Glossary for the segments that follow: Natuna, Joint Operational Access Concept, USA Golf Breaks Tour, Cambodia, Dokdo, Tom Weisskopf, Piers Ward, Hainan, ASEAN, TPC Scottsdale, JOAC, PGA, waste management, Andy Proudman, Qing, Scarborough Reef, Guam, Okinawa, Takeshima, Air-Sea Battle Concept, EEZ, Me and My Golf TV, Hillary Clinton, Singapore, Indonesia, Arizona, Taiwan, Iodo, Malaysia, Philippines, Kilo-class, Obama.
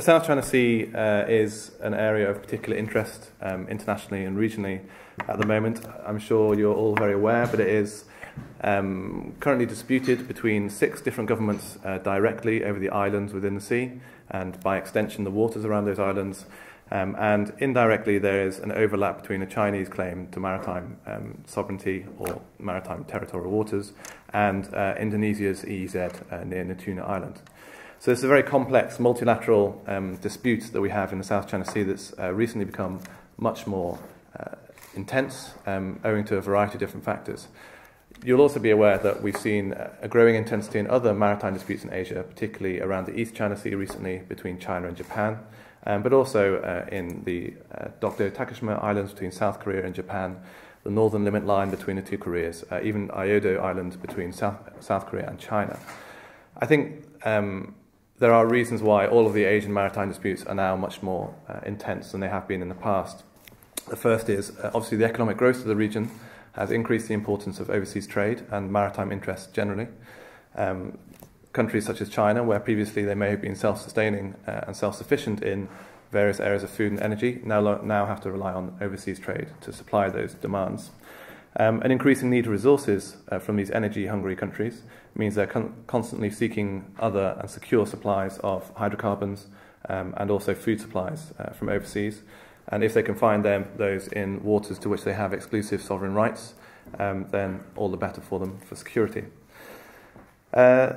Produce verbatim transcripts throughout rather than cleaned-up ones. The South China Sea uh, is an area of particular interest um, internationally and regionally at the moment. I'm sure you're all very aware, but it is um, currently disputed between six different governments uh, directly over the islands within the sea, and by extension the waters around those islands. Um, and indirectly there is an overlap between a Chinese claim to maritime um, sovereignty or maritime territorial waters and uh, Indonesia's E E Z uh, near Natuna Island. So it's a very complex multilateral um, dispute that we have in the South China Sea that's uh, recently become much more uh, intense um, owing to a variety of different factors. You'll also be aware that we've seen a growing intensity in other maritime disputes in Asia, particularly around the East China Sea recently between China and Japan. Um, but also uh, in the uh, Dokdo Takeshima Islands between South Korea and Japan, the northern limit line between the two Koreas, uh, even Iodo Island between South, South Korea and China. I think um, there are reasons why all of the Asian maritime disputes are now much more uh, intense than they have been in the past. The first is uh, obviously the economic growth of the region has increased the importance of overseas trade and maritime interests generally. Um, Countries such as China, where previously they may have been self-sustaining uh, and self-sufficient in various areas of food and energy, now, now have to rely on overseas trade to supply those demands. Um, an increasing need of resources uh, from these energy-hungry countries means they're con constantly seeking other and secure supplies of hydrocarbons um, and also food supplies uh, from overseas. And if they can find them, those in waters to which they have exclusive sovereign rights, um, then all the better for them for security. Uh,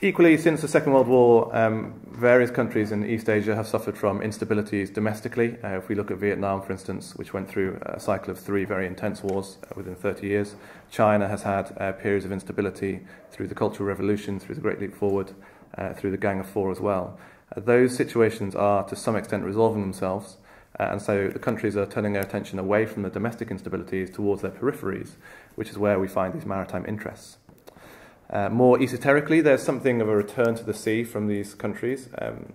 Equally, since the Second World War, um, various countries in East Asia have suffered from instabilities domestically. Uh, if we look at Vietnam, for instance, which went through a cycle of three very intense wars within thirty years, China has had uh, periods of instability through the Cultural Revolution, through the Great Leap Forward, uh, through the Gang of Four as well. Uh, those situations are, to some extent, resolving themselves, uh, and so the countries are turning their attention away from the domestic instabilities towards their peripheries, which is where we find these maritime interests. Uh, more esoterically, there's something of a return to the sea from these countries. Um,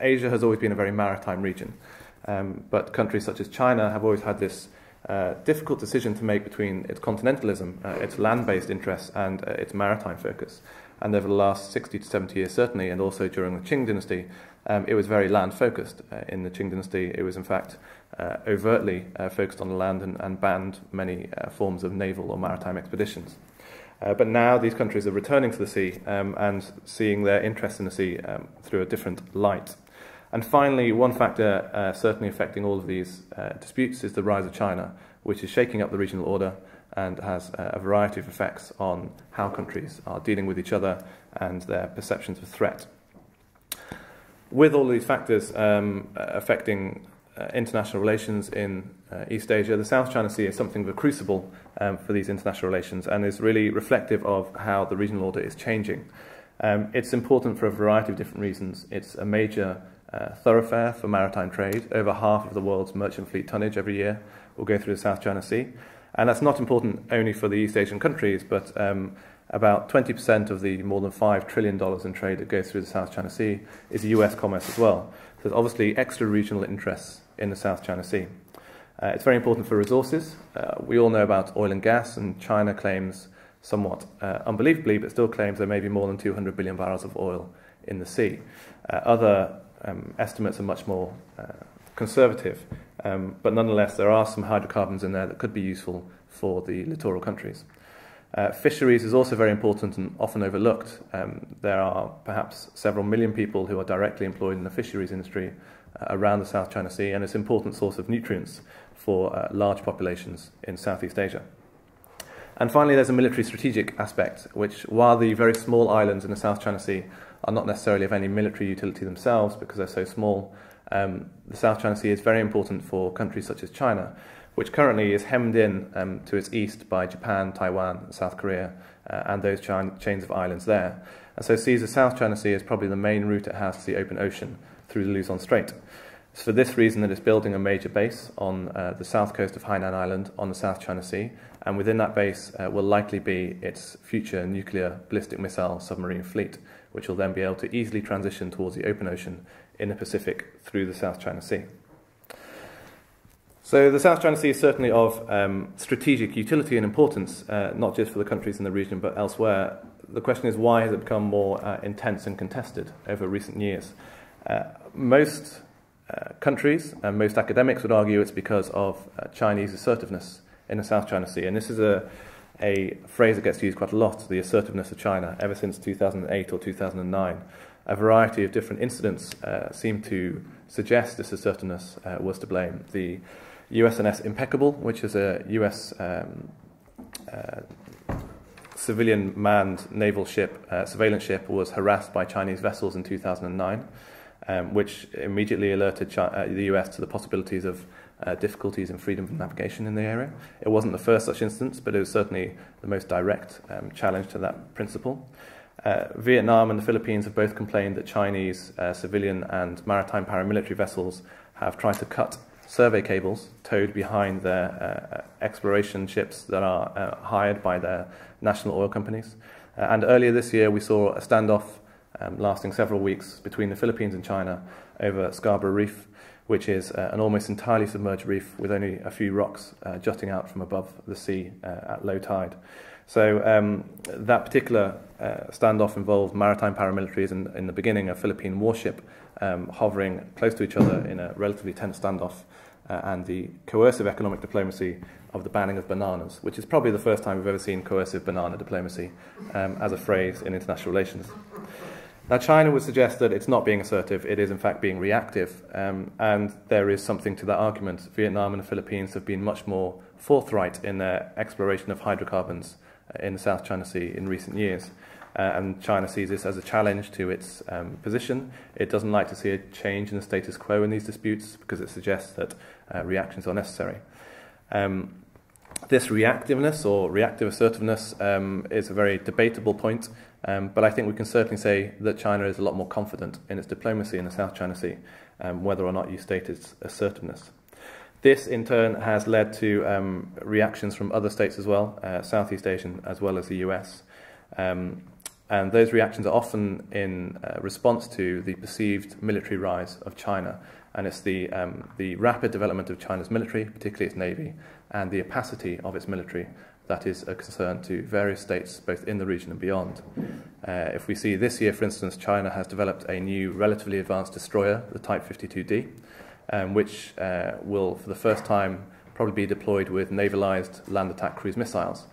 Asia has always been a very maritime region, um, but countries such as China have always had this uh, difficult decision to make between its continentalism, uh, its land-based interests, and uh, its maritime focus. And over the last sixty to seventy years, certainly, and also during the Qing dynasty, um, it was very land-focused. Uh, in the Qing dynasty, it was in fact uh, overtly uh, focused on the land and, and banned many uh, forms of naval or maritime expeditions. Uh, but now these countries are returning to the sea um, and seeing their interest in the sea um, through a different light. And finally, one factor uh, certainly affecting all of these uh, disputes is the rise of China, which is shaking up the regional order and has uh, a variety of effects on how countries are dealing with each other and their perceptions of threat. With all these factors um, affecting Uh, international relations in uh, East Asia, the South China Sea is something of a crucible um, for these international relations and is really reflective of how the regional order is changing. Um, it's important for a variety of different reasons. It's a major uh, thoroughfare for maritime trade. Over half of the world's merchant fleet tonnage every year will go through the South China Sea. And that's not important only for the East Asian countries, but um, about twenty percent of the more than five trillion dollars in trade that goes through the South China Sea is U S commerce as well. So there's obviously extra regional interests in the South China Sea. Uh, it's very important for resources. Uh, we all know about oil and gas, and China claims, somewhat uh, unbelievably, but still claims there may be more than two hundred billion barrels of oil in the sea. Uh, other um, estimates are much more uh, conservative, um, but nonetheless there are some hydrocarbons in there that could be useful for the littoral countries. Uh, fisheries is also very important and often overlooked. Um, there are perhaps several million people who are directly employed in the fisheries industry uh, around the South China Sea, and it's an important source of nutrients for uh, large populations in Southeast Asia. And finally, there's a military strategic aspect, which, while the very small islands in the South China Sea are not necessarily of any military utility themselves because they're so small, um, the South China Sea is very important for countries such as China, which currently is hemmed in um, to its east by Japan, Taiwan, South Korea, uh, and those China chains of islands there. And so sees the South China Sea as probably the main route it has to the open ocean through the Luzon Strait. It's for this reason that it's building a major base on uh, the south coast of Hainan Island on the South China Sea, and within that base uh, will likely be its future nuclear ballistic missile submarine fleet, which will then be able to easily transition towards the open ocean in the Pacific through the South China Sea. So the South China Sea is certainly of um, strategic utility and importance, uh, not just for the countries in the region but elsewhere. The question is, why has it become more uh, intense and contested over recent years? Uh, most uh, countries and most academics would argue it's because of uh, Chinese assertiveness in the South China Sea. And this is a, a phrase that gets used quite a lot, the assertiveness of China, ever since two thousand eight or two thousand nine. A variety of different incidents uh, seem to suggest this assertiveness uh, was to blame. The U S N S Impeccable, which is a U S um, uh, civilian manned naval ship, uh, surveillance ship, was harassed by Chinese vessels in two thousand nine, um, which immediately alerted Chi uh, the U S to the possibilities of uh, difficulties in freedom of navigation in the area. It wasn't the first such instance, but it was certainly the most direct um, challenge to that principle. Uh, Vietnam and the Philippines have both complained that Chinese uh, civilian and maritime paramilitary vessels have tried to cut survey cables towed behind their uh, exploration ships that are uh, hired by their national oil companies. Uh, and earlier this year we saw a standoff um, lasting several weeks between the Philippines and China over Scarborough Reef, which is uh, an almost entirely submerged reef with only a few rocks uh, jutting out from above the sea uh, at low tide. So um, that particular uh, standoff involved maritime paramilitaries and in, in the beginning a Philippine warship um, hovering close to each other in a relatively tense standoff, uh, and the coercive economic diplomacy of the banning of bananas, which is probably the first time we've ever seen coercive banana diplomacy um, as a phrase in international relations. Now China would suggest that it's not being assertive, it is in fact being reactive, um, and there is something to that argument. Vietnam and the Philippines have been much more forthright in their exploration of hydrocarbons in the South China Sea in recent years, uh, and China sees this as a challenge to its um, position. It doesn't like to see a change in the status quo in these disputes because it suggests that uh, reactions are necessary. Um, this reactiveness or reactive assertiveness um, is a very debatable point, um, but I think we can certainly say that China is a lot more confident in its diplomacy in the South China Sea, um, whether or not you state its assertiveness. This, in turn, has led to um, reactions from other states as well, uh, Southeast Asian as well as the U S. Um, and those reactions are often in uh, response to the perceived military rise of China. And it's the, um, the rapid development of China's military, particularly its navy, and the opacity of its military that is a concern to various states, both in the region and beyond. Uh, if we see this year, for instance, China has developed a new relatively advanced destroyer, the Type fifty-two D. Um, which uh, will, for the first time, probably be deployed with navalised land attack cruise missiles.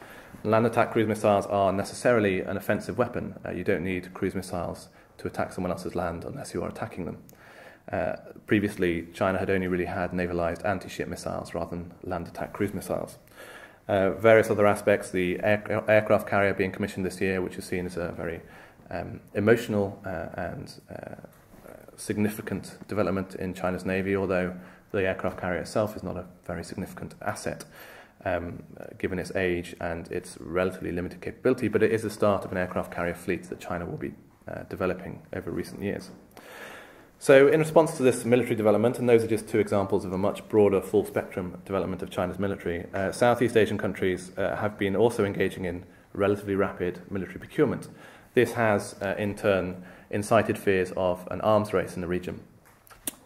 Land attack cruise missiles are necessarily an offensive weapon. Uh, you don't need cruise missiles to attack someone else's land unless you are attacking them. Uh, previously, China had only really had navalised anti-ship missiles rather than land attack cruise missiles. Uh, various other aspects, the air aircraft carrier being commissioned this year, which is seen as a very um, emotional uh, and uh, significant development in China's navy, although the aircraft carrier itself is not a very significant asset um, given its age and its relatively limited capability, but it is the start of an aircraft carrier fleet that China will be uh, developing over recent years. So in response to this military development, and those are just two examples of a much broader full spectrum development of China's military, uh, Southeast Asian countries uh, have been also engaging in relatively rapid military procurement. This has uh, in turn incited fears of an arms race in the region.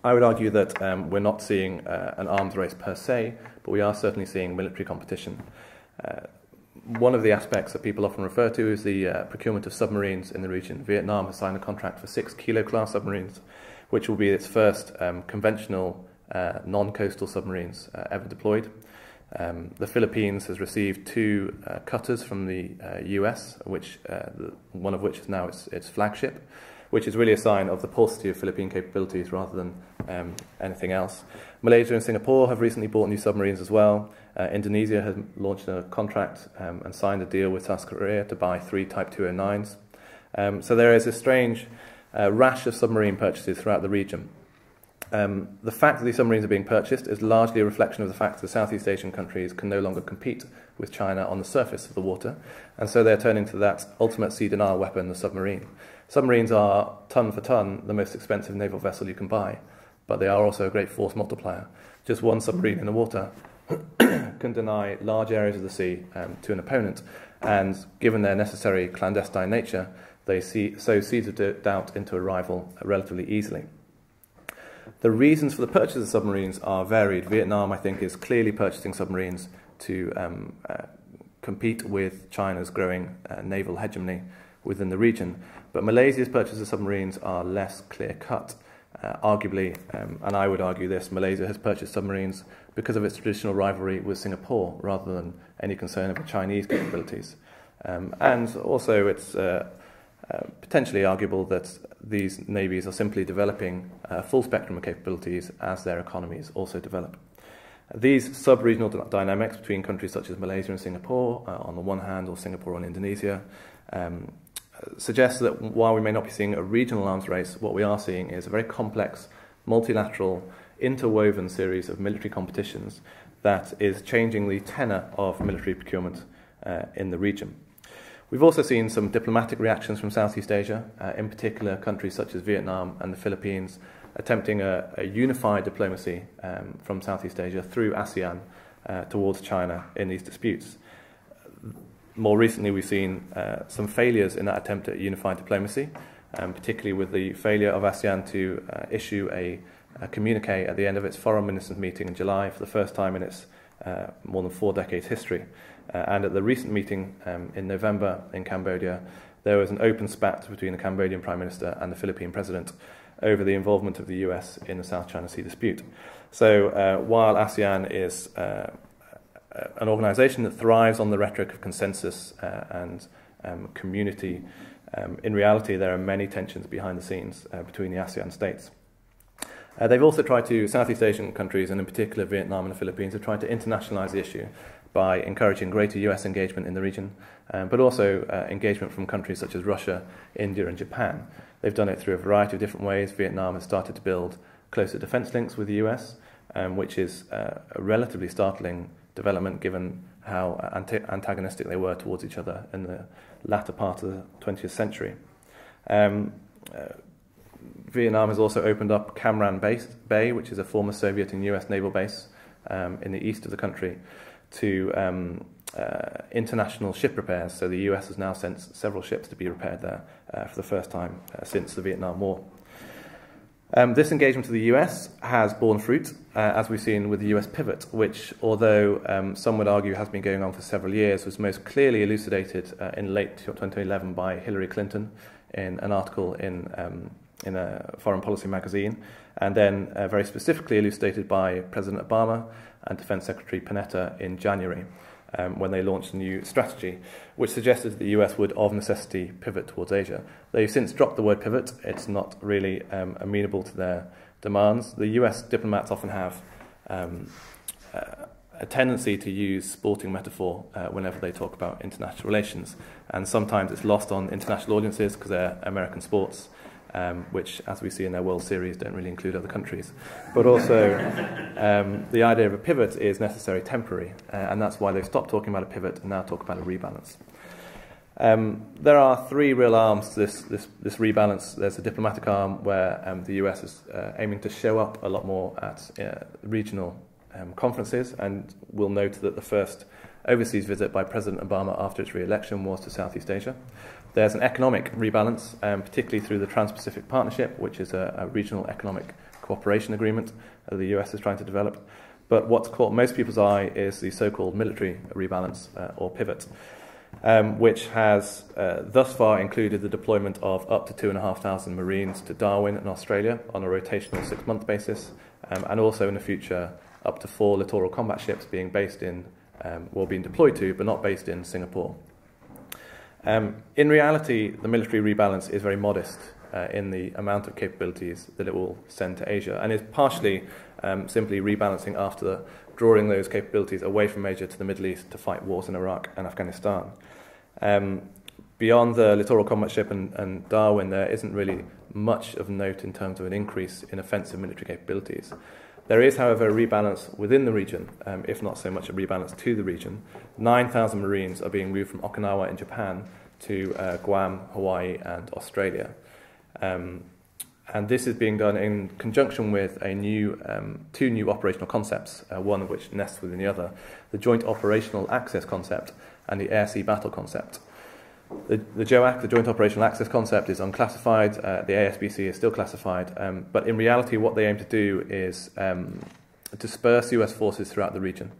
I would argue that um, we're not seeing uh, an arms race per se, but we are certainly seeing military competition. Uh, one of the aspects that people often refer to is the uh, procurement of submarines in the region. Vietnam has signed a contract for six Kilo-class submarines, which will be its first um, conventional uh, non-coastal submarines uh, ever deployed. Um, the Philippines has received two uh, cutters from the uh, U S, which, uh, the, one of which is now its, its flagship, which is really a sign of the paucity of Philippine capabilities rather than um, anything else. Malaysia and Singapore have recently bought new submarines as well. Uh, Indonesia has launched a contract um, and signed a deal with South Korea to buy three Type two oh nines. Um, so there is a strange uh, rash of submarine purchases throughout the region. Um, the fact that these submarines are being purchased is largely a reflection of the fact that Southeast Asian countries can no longer compete with China on the surface of the water, and so they're turning to that ultimate sea denial weapon, the submarine. Submarines are, ton for ton, the most expensive naval vessel you can buy, but they are also a great force multiplier. Just one submarine in the water can deny large areas of the sea um, to an opponent, and given their necessary clandestine nature, they see, sow seeds of doubt into a rival relatively easily. The reasons for the purchase of submarines are varied. Vietnam, I think, is clearly purchasing submarines to um, uh, compete with China's growing uh, naval hegemony within the region. But Malaysia's purchase of submarines are less clear-cut. Uh, arguably, um, and I would argue this, Malaysia has purchased submarines because of its traditional rivalry with Singapore rather than any concern about Chinese capabilities. Um, and also it's uh, uh, potentially arguable that these navies are simply developing a full spectrum of capabilities as their economies also develop. These sub-regional dynamics between countries such as Malaysia and Singapore, uh, on the one hand, or Singapore and Indonesia, um, suggests that while we may not be seeing a regional arms race, what we are seeing is a very complex, multilateral, interwoven series of military competitions that is changing the tenor of military procurement uh, in the region. We've also seen some diplomatic reactions from Southeast Asia, uh, in particular countries such as Vietnam and the Philippines, attempting a, a unified diplomacy um, from Southeast Asia through ASEAN uh, towards China in these disputes. More recently, we've seen uh, some failures in that attempt at unified diplomacy, um, particularly with the failure of ASEAN to uh, issue a, a communique at the end of its foreign ministers meeting in July for the first time in its uh, more than four decades history. Uh, and at the recent meeting um, in November in Cambodia, there was an open spat between the Cambodian Prime Minister and the Philippine President over the involvement of the U S in the South China Sea dispute. So uh, while ASEAN is uh, an organisation that thrives on the rhetoric of consensus uh, and um, community, um, in reality there are many tensions behind the scenes uh, between the ASEAN states. Uh, they've also tried to, Southeast Asian countries, and in particular Vietnam and the Philippines, have tried to internationalise the issue by encouraging greater U S engagement in the region, um, but also uh, engagement from countries such as Russia, India and Japan. They've done it through a variety of different ways. Vietnam has started to build closer defence links with the U S, um, which is uh, a relatively startling development given how antagonistic they were towards each other in the latter part of the twentieth century. Um, uh, Vietnam has also opened up Cam Ran Bay, which is a former Soviet and U S naval base um, in the east of the country, to um, uh, international ship repairs. So the U S has now sent several ships to be repaired there uh, for the first time uh, since the Vietnam War. Um, this engagement of the U S has borne fruit, uh, as we've seen with the U S pivot, which, although um, some would argue has been going on for several years, was most clearly elucidated uh, in late twenty eleven by Hillary Clinton in an article in, um, in a foreign policy magazine, and then uh, very specifically elucidated by President Obama and Defense Secretary Panetta in January, Um, when they launched a new strategy, which suggested that the U S would, of necessity, pivot towards Asia. They've since dropped the word pivot. It's not really um, amenable to their demands. The U S diplomats often have um, uh, a tendency to use sporting metaphor uh, whenever they talk about international relations, and sometimes it's lost on international audiences because they're American sports, Um, which, as we see in their World Series, don't really include other countries. But also, um, the idea of a pivot is necessarily temporary, uh, and that's why they've stopped talking about a pivot and now talk about a rebalance. Um, there are three real arms to this, this, this rebalance. There's a diplomatic arm where um, the U S is uh, aiming to show up a lot more at uh, regional um, conferences, and we'll note that the first overseas visit by President Obama after its re-election was to Southeast Asia. There's an economic rebalance, um, particularly through the Trans-Pacific Partnership, which is a, a regional economic cooperation agreement that the U S is trying to develop. But what's caught most people's eye is the so-called military rebalance, uh, or pivot, um, which has uh, thus far included the deployment of up to two thousand five hundred Marines to Darwin in Australia on a rotational six-month basis, um, and also in the future up to four littoral combat ships being based in, um, well, being deployed to, but not based in Singapore. Um, in reality, the military rebalance is very modest uh, in the amount of capabilities that it will send to Asia, and is partially um, simply rebalancing after the, drawing those capabilities away from Asia to the Middle East to fight wars in Iraq and Afghanistan. Um, beyond the littoral combat ship and, and Darwin, there isn't really much of note in terms of an increase in offensive military capabilities. There is, however, a rebalance within the region, um, if not so much a rebalance to the region. nine thousand Marines are being moved from Okinawa in Japan to uh, Guam, Hawaii and Australia. Um, and this is being done in conjunction with a new, um, two new operational concepts, uh, one of which nests within the other, the Joint Operational Access Concept and the Air-Sea Battle Concept. The, the JOAC, the Joint Operational Access Concept, is unclassified, uh, the A S B C is still classified, um, but in reality what they aim to do is um, disperse U S forces throughout the region,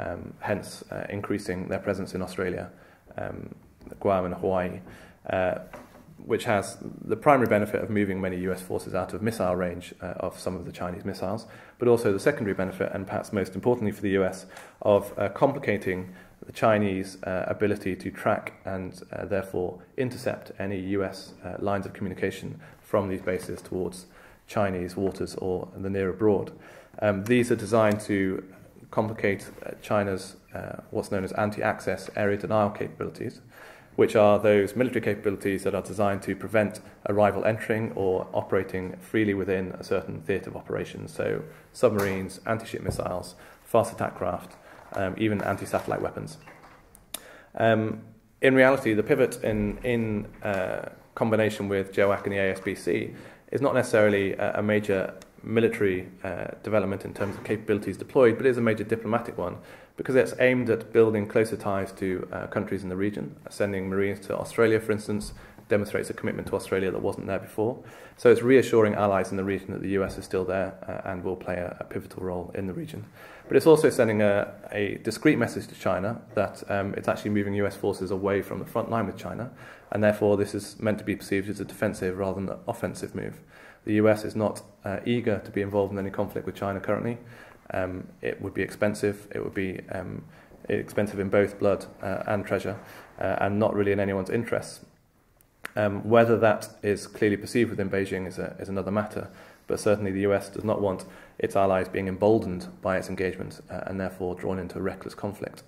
um, hence uh, increasing their presence in Australia, um, Guam and Hawaii. Uh, which has the primary benefit of moving many U S forces out of missile range uh, of some of the Chinese missiles, but also the secondary benefit, and perhaps most importantly for the U S, of uh, complicating the Chinese uh, ability to track and uh, therefore intercept any U S uh, lines of communication from these bases towards Chinese waters or the near abroad. Um, these are designed to complicate China's uh, what's known as anti-access area denial capabilities, which are those military capabilities that are designed to prevent a rival entering or operating freely within a certain theatre of operations. So submarines, anti-ship missiles, fast attack craft, um, even anti-satellite weapons. Um, in reality, the pivot in, in uh, combination with J O A C and the A S B C is not necessarily a, a major military uh, development in terms of capabilities deployed, but is a major diplomatic one, because it's aimed at building closer ties to uh, countries in the region. Sending Marines to Australia, for instance, demonstrates a commitment to Australia that wasn't there before. So it's reassuring allies in the region that the U S is still there uh, and will play a, a pivotal role in the region. But it's also sending a, a discreet message to China that um, it's actually moving U S forces away from the front line with China, and therefore this is meant to be perceived as a defensive rather than an offensive move. The U S is not uh, eager to be involved in any conflict with China currently. Um, it would be expensive, it would be um, expensive in both blood uh, and treasure, uh, and not really in anyone's interests. Um, whether that is clearly perceived within Beijing is, a, is another matter, but certainly the U S does not want its allies being emboldened by its engagement uh, and therefore drawn into reckless conflict.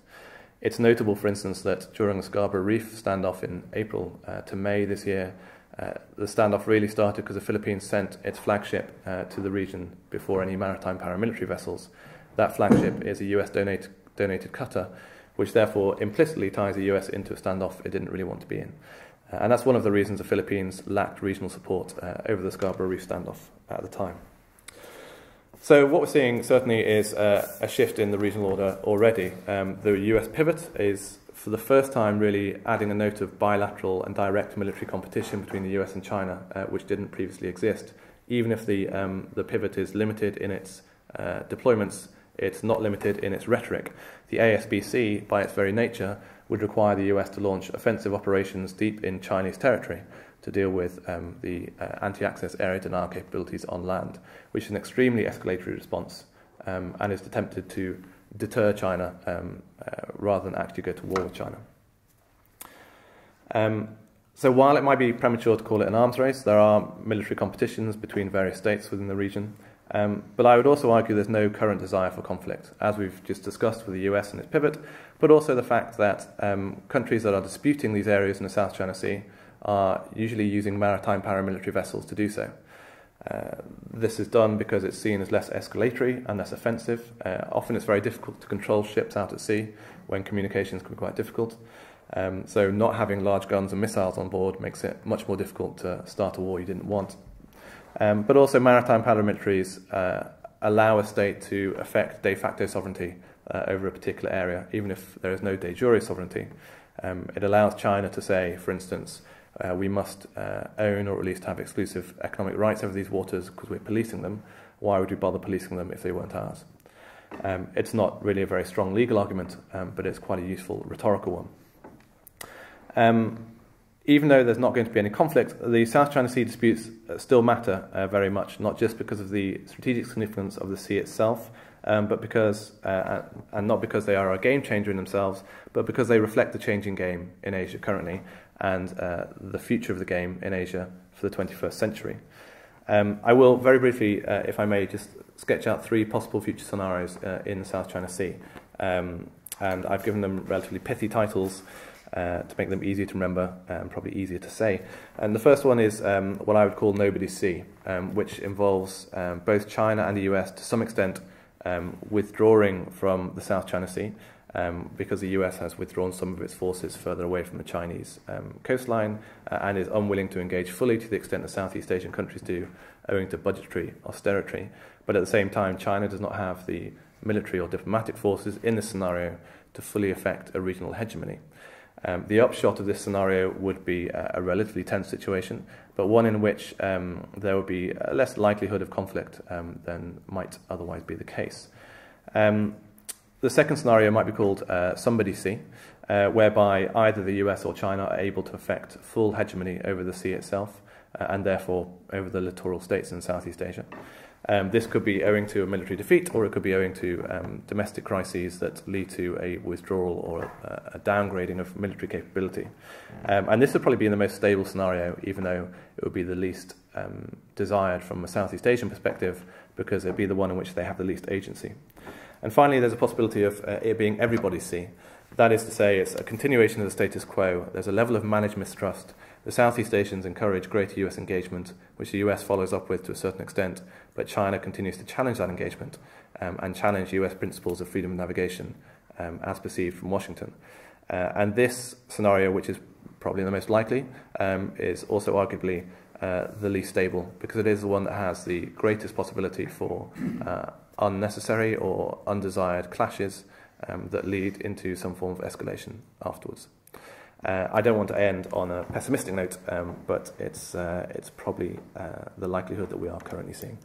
It's notable, for instance, that during the Scarborough Reef standoff in April uh, to May this year, Uh, the standoff really started because the Philippines sent its flagship uh, to the region before any maritime paramilitary vessels. That flagship is a U S donate, donated cutter, which therefore implicitly ties the U S into a standoff it didn't really want to be in. Uh, and that's one of the reasons the Philippines lacked regional support uh, over the Scarborough Reef standoff at the time. So what we're seeing certainly is uh, a shift in the regional order already. Um, the U S pivot is, for the first time, really adding a note of bilateral and direct military competition between the U S and China, uh, which didn't previously exist. Even if the, um, the pivot is limited in its uh, deployments, it's not limited in its rhetoric. The A S B C, by its very nature, would require the U S to launch offensive operations deep in Chinese territory to deal with um, the uh, anti-access area denial capabilities on land, which is an extremely escalatory response um, and is attempted to deter China um, uh, rather than actually go to war with China. Um, so while it might be premature to call it an arms race, there are military competitions between various states within the region, um, but I would also argue there's no current desire for conflict, as we've just discussed with the U S and its pivot, but also the fact that um, countries that are disputing these areas in the South China Sea are usually using maritime paramilitary vessels to do so. Uh, this is done because it's seen as less escalatory and less offensive. Uh, often it's very difficult to control ships out at sea when communications can be quite difficult. Um, so not having large guns and missiles on board makes it much more difficult to start a war you didn't want. Um, but also maritime paramilitaries uh, allow a state to affect de facto sovereignty uh, over a particular area, even if there is no de jure sovereignty. Um, it allows China to say, for instance, Uh, we must uh, own or at least have exclusive economic rights over these waters because we're policing them. Why would we bother policing them if they weren't ours? Um, it's not really a very strong legal argument, um, but it's quite a useful rhetorical one. Um, even though there's not going to be any conflict, the South China Sea disputes still matter uh, very much, not just because of the strategic significance of the sea itself, Um, but because, uh, and not because they are a game changer in themselves, but because they reflect the changing game in Asia currently and uh, the future of the game in Asia for the twenty-first century. Um, I will very briefly, uh, if I may, just sketch out three possible future scenarios uh, in the South China Sea. Um, and I've given them relatively pithy titles uh, to make them easier to remember and probably easier to say. And the first one is um, what I would call Nobody's Sea, um, which involves um, both China and the U S to some extent Um, withdrawing from the South China Sea um, because the U S has withdrawn some of its forces further away from the Chinese um, coastline uh, and is unwilling to engage fully to the extent that Southeast Asian countries do, owing to budgetary austerity. But at the same time, China does not have the military or diplomatic forces in this scenario to fully affect a regional hegemony. Um, the upshot of this scenario would be a, a relatively tense situation, but one in which um, there would be a less likelihood of conflict um, than might otherwise be the case. Um, the second scenario might be called uh, Somebody's Sea, uh, whereby either the U S or China are able to effect full hegemony over the sea itself, uh, and therefore over the littoral states in Southeast Asia. Um, this could be owing to a military defeat, or it could be owing to um, domestic crises that lead to a withdrawal or a, a downgrading of military capability. Um, and this would probably be the most stable scenario, even though it would be the least um, desired from a Southeast Asian perspective, because it would be the one in which they have the least agency. And finally, there's a possibility of uh, it being everybody's sea. That is to say, it's a continuation of the status quo. There's a level of managed mistrust. The Southeast Asians encourage greater U S engagement, which the U S follows up with to a certain extent, but China continues to challenge that engagement um, and challenge U S principles of freedom of navigation um, as perceived from Washington. Uh, and this scenario, which is probably the most likely, um, is also arguably uh, the least stable, because it is the one that has the greatest possibility for uh, unnecessary or undesired clashes Um, that lead into some form of escalation afterwards. Uh, I don't want to end on a pessimistic note, um, but it's, uh, it's probably uh, the likelihood that we are currently seeing.